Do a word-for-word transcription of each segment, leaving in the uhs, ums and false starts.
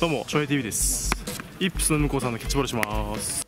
どうも、翔平 ティーブイ です。イップスの向こうさんのキャッチボールします。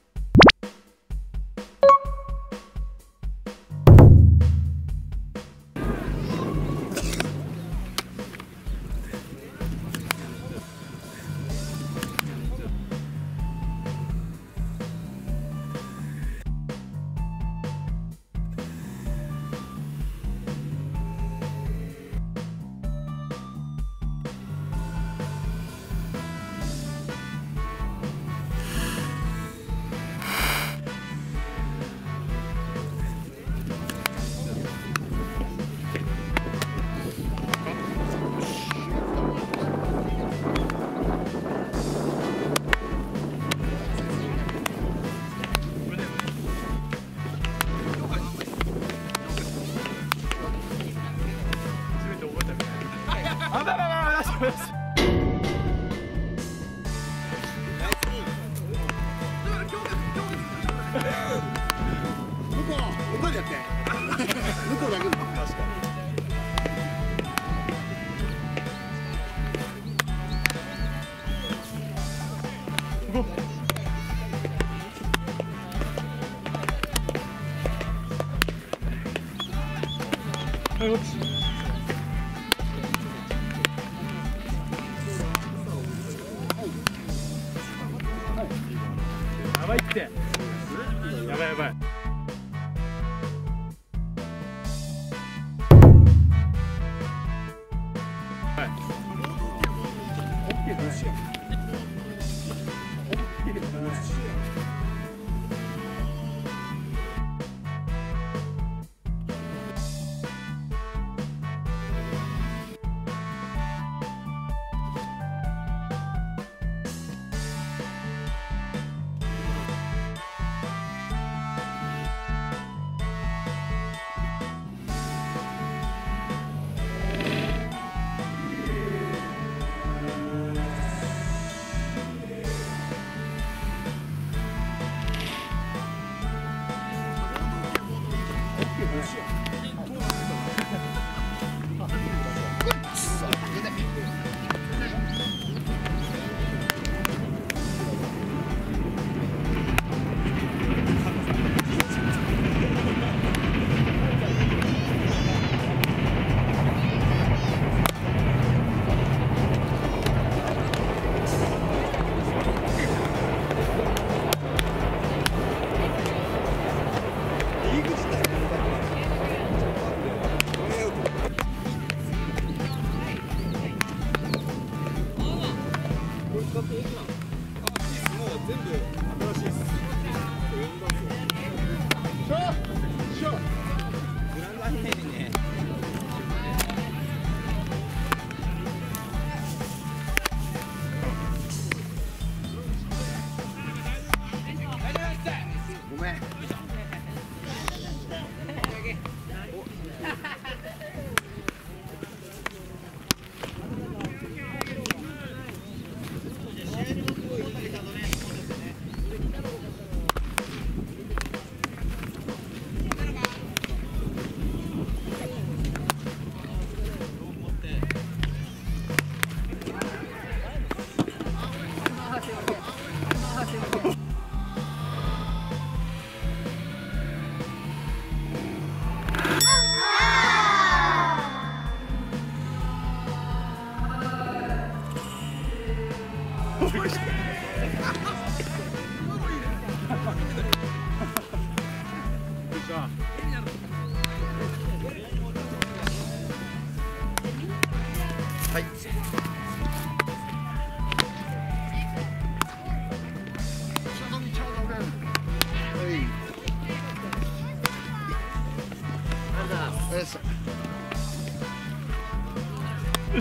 やばいって。やばいやばい。よ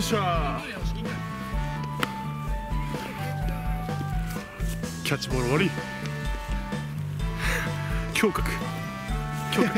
っしゃー、キャッチボール終わり。胸郭胸郭